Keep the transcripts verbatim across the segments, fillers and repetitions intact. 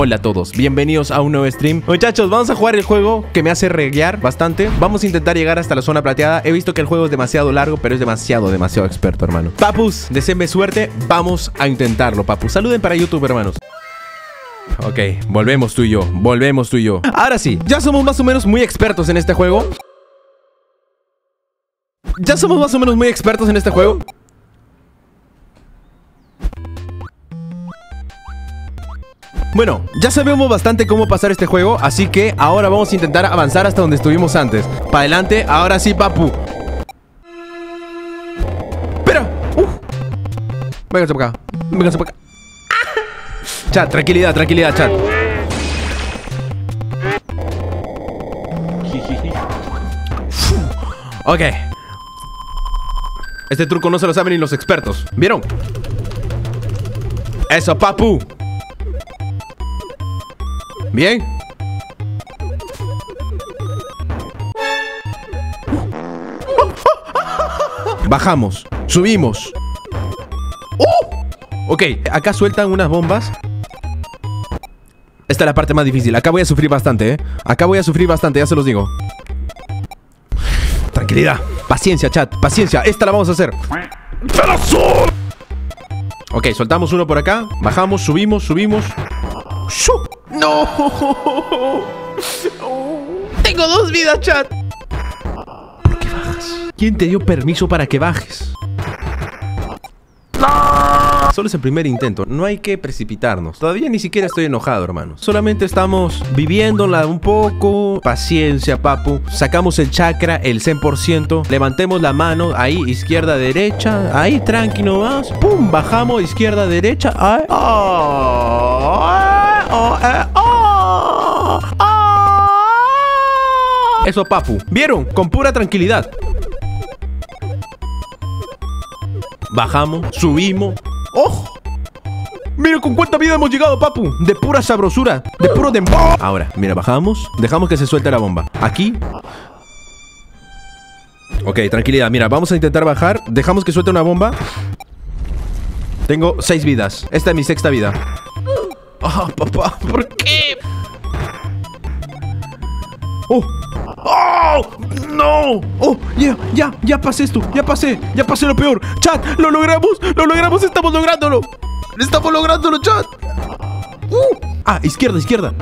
Hola a todos, bienvenidos a un nuevo stream. Muchachos, vamos a jugar el juego que me hace reguear bastante. Vamos a intentar llegar hasta la zona plateada. He visto que el juego es demasiado largo, pero es demasiado, demasiado experto, hermano. Papus, deseenme suerte, vamos a intentarlo, papus. Saluden para YouTube, hermanos. Ok, volvemos tú y yo, volvemos tú y yo. Ahora sí, ya somos más o menos muy expertos en este juego. Ya somos más o menos muy expertos en este juego. Bueno, ya sabemos bastante cómo pasar este juego, así que ahora vamos a intentar avanzar hasta donde estuvimos antes. Para adelante, ahora sí, papu. Espera, uff. Vénganse para acá, vénganse para acá. Chat, tranquilidad, tranquilidad, chat. Ok. Este truco no se lo saben ni los expertos. ¿Vieron? Eso, papu. Bien. Bajamos, subimos. ¡Oh! Ok, acá sueltan unas bombas. Esta es la parte más difícil. Acá voy a sufrir bastante, ¿eh? Acá voy a sufrir bastante, ya se los digo. Tranquilidad. Paciencia, chat, paciencia. Esta la vamos a hacer. ¡Pedazo! Ok, soltamos uno por acá. Bajamos, subimos, subimos. ¡Shoo! ¡No! Tengo dos vidas, chat. ¿Por qué bajas? ¿Quién te dio permiso para que bajes? ¡No! Solo es el primer intento, no hay que precipitarnos. Todavía ni siquiera estoy enojado, hermano. Solamente estamos viviéndola un poco. Paciencia, papu. Sacamos el chakra, el cien por ciento. Levantemos la mano, ahí, izquierda, derecha. Ahí, tranqui nomás. ¡Pum! Bajamos, izquierda, derecha. ¡Ay! ¡Oh! ¡Ay! Oh, eh, oh, oh. Eso, papu. ¿Vieron? Con pura tranquilidad. Bajamos, subimos. ¡Oh! Mira con cuánta vida hemos llegado, papu. De pura sabrosura, de puro dembow. Ahora, mira, bajamos. Dejamos que se suelte la bomba. Aquí. Ok, tranquilidad. Mira, vamos a intentar bajar. Dejamos que suelte una bomba. Tengo seis vidas. Esta es mi sexta vida. Ah, oh, papá, ¿por qué? ¡Oh! ¡Oh! ¡No! ¡Oh! ¡Ya, ya, ya pasé esto! ¡Ya pasé! ¡Ya pasé lo peor! ¡Chat! ¡Lo logramos! ¡Lo logramos! ¡Estamos lográndolo! ¡Estamos lográndolo, chat! ¡Uh! ¡Ah! ¡Izquierda, izquierda!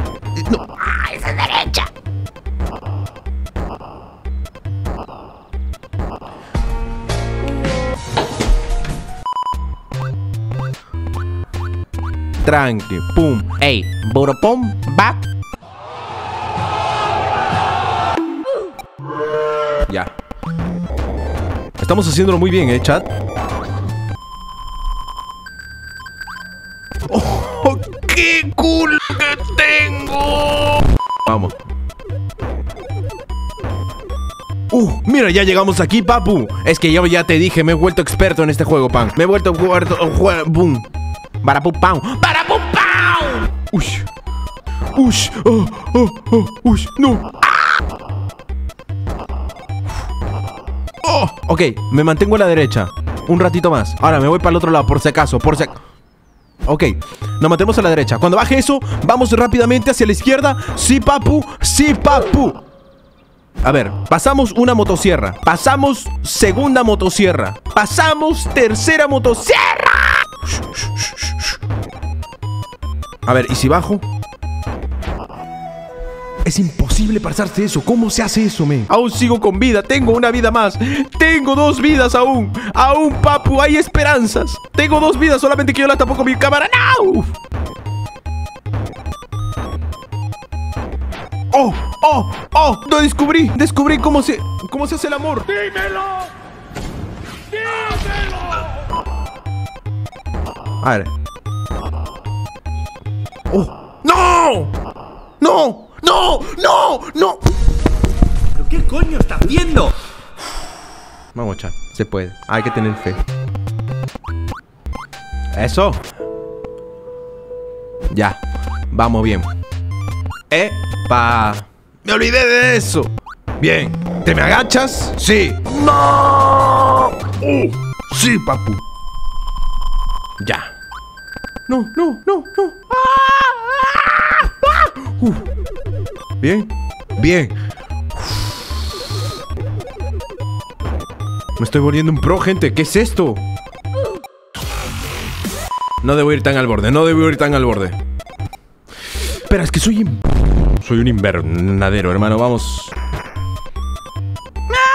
¡No! ¡Ah! ¡Esa derecha! Tranqui, pum, ey, boropom, bap. Ya. Estamos haciéndolo muy bien, eh, chat. Oh, ¡qué culo que tengo! Vamos. Uh, mira, ya llegamos aquí, papu. Es que yo ya te dije, me he vuelto experto en este juego, pan. Me he vuelto experto. Boom. Barapupau, barapupau. Ush, ush, oh, oh, oh, ush, no. ¡Ah! Oh, ok, me mantengo a la derecha. Un ratito más. Ahora me voy para el otro lado, por si acaso, por si acaso. Ok, nos mantenemos a la derecha. Cuando baje eso, vamos rápidamente hacia la izquierda. Sí, papu, sí, papu. A ver, pasamos una motosierra. Pasamos segunda motosierra. Pasamos tercera motosierra. A ver, ¿y si bajo? Es imposible pasarse eso. ¿Cómo se hace eso, men? Aún sigo con vida, tengo una vida más. Tengo dos vidas aún. Aún, papu, hay esperanzas. Tengo dos vidas, solamente que yo las tapo con mi cámara. ¡No! ¡Oh! ¡Oh! ¡Oh! ¡Lo descubrí! Descubrí cómo se... cómo se hace el amor. ¡Dímelo! ¡Dímelo! A ver. Oh. ¡No! ¡No! ¡No! ¡No! ¡No! ¿Pero qué coño estás viendo? Vamos, chat. Se puede. Hay que tener fe. ¡Eso! Ya. Vamos bien. ¡Epa! ¡Me olvidé de eso! Bien. ¿Te me agachas? ¡Sí! ¡No! Uh. ¡Sí, papu! Ya. No, no, no, no. ¡Ah! Uh, bien, bien. Me estoy volviendo un pro, gente. ¿Qué es esto? No debo ir tan al borde, no debo ir tan al borde. Espera, es que soy... In... Soy un invernadero, hermano, vamos.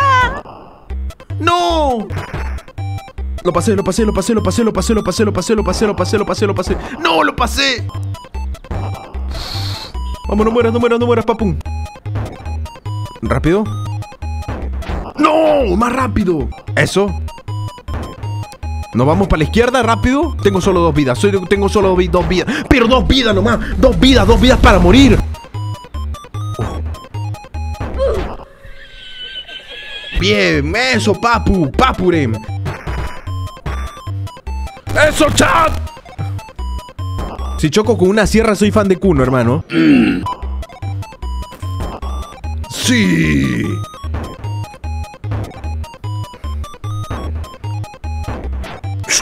¡Ah! ¡No! Lo pasé, lo pasé, lo pasé, lo pasé, lo pasé, lo pasé, lo pasé, lo pasé, lo pasé, lo pasé, lo pasé. ¡No, lo pasé! Vamos, no mueras, no mueras, no mueras, papum. ¿Rápido? ¡No! ¡Más rápido! Eso. ¿Nos vamos para la izquierda rápido? Tengo solo dos vidas, Soy, tengo solo dos, dos vidas. Pero dos vidas nomás, dos vidas, dos vidas para morir. uh. Bien, eso, papu, papurem. ¡Eso, chat! Si choco con una sierra soy fan de Kuno, hermano. mm. Sí.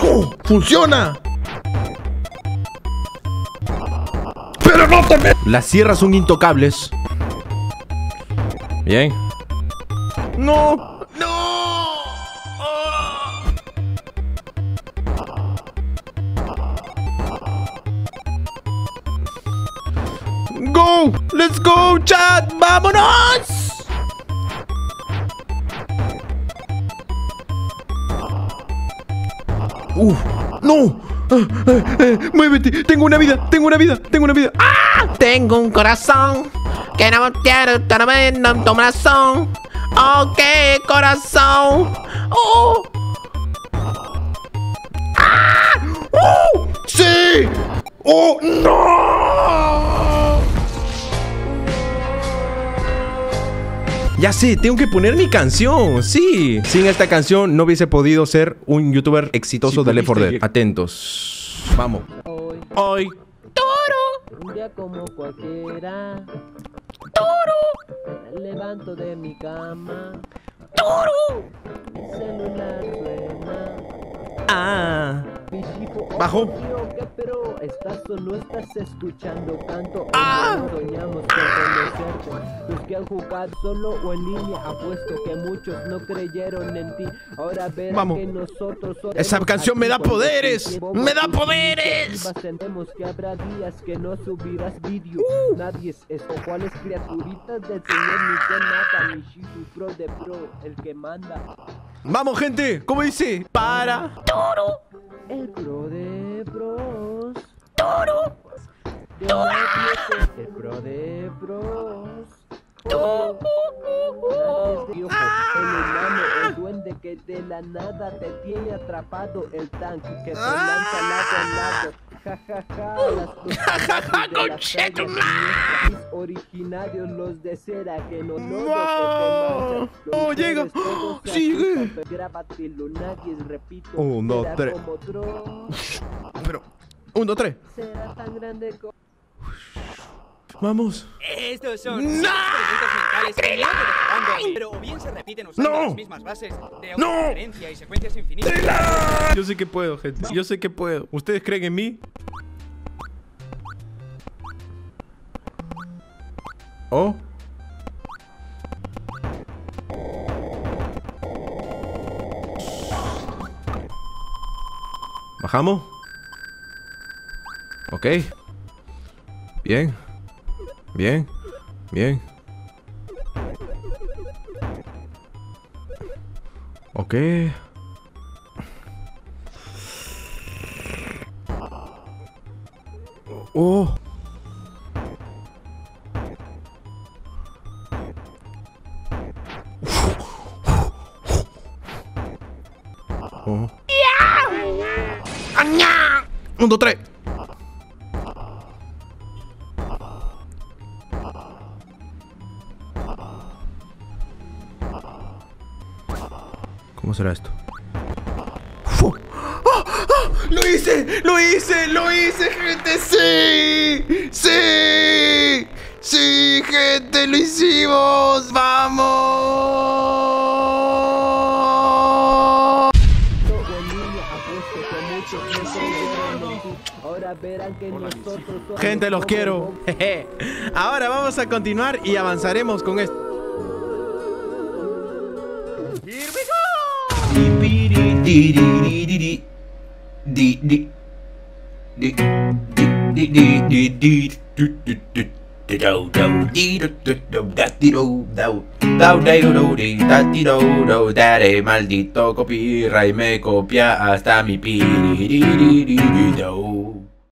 ¡Oh! ¡Funciona! ¡Pero no te me... Las sierras son intocables. Bien. ¡No! ¡No! ¡Oh! ¡Go! ¡Let's go, chat! ¡Vámonos! Uh, ¡No! Ah, ah, ah, ¡Muévete! ¡Tengo una vida! ¡Tengo una vida! ¡Tengo una vida! ¡Ah! Tengo un corazón que no quiero tener en tu corazón. ¡Ok, corazón! ¡Oh! ¡Ah! ¡Oh! ¡Sí! ¡Oh, no! Ya sé, tengo que poner mi canción, sí. Sin esta canción no hubiese podido ser un youtuber exitoso de Left four Dead. Atentos. Vamos. Hoy. Hoy. Toro. Un día como cualquiera. Toro. Me levanto de mi cama. Toro. Mi celular suena. Ah. Bajo. Pero estás o no estás escuchando tanto. ¡Ah! Soñamos con conocerte. Los que han jugado solo o en línea, apuesto que muchos no creyeron en ti. Ahora verás que nosotros... Esa canción me da poderes. ¡Me da poderes! Sentemos que habrá días que no subirás vídeo. Nadie es esto. ¿Cuáles criaturitas del señor? Ni que nada. Mi Shifu Pro de Pro, el que manda. Vamos, gente. ¿Cómo dice? Para. Toro. El Pro de Pro. Toro. El Pro de Pros. Toro. El humano, el duende que de la nada te tiene atrapado, el tanque que te lanza lado a lado. Jajaja, concheto. Originarios los de cera que no no. Oh, llega. Sigue. Grábatelo, nadie, repito. Uno, tres. Pero uno, tres. Será tan grande como... Vamos. Estos son ¡No! preguntas mentales que pero o bien se repiten usando ¡No! las mismas bases de autorreferencia ¡No! y secuencias infinitas. ¡Trila! Yo sé que puedo, gente. Yo sé que puedo. ¿Ustedes creen en mí? Oh. Bajamos. Ok. Bien. Bien. Bien. Ok. Oh. Oh. ¡Añá! Un, dos, tres. ¿Cómo será esto? ¡Oh! ¡Oh! ¡Oh! ¡Lo hice! ¡Lo hice! ¡Lo hice, gente! ¡Sí! ¡Sí! ¡Sí, gente! ¡Lo hicimos! ¡Vamos! Ahora verán que nosotros Gente, los quiero. Jeje. Ahora vamos a continuar y avanzaremos con esto. Maldito copyright, me copia hasta mi pi.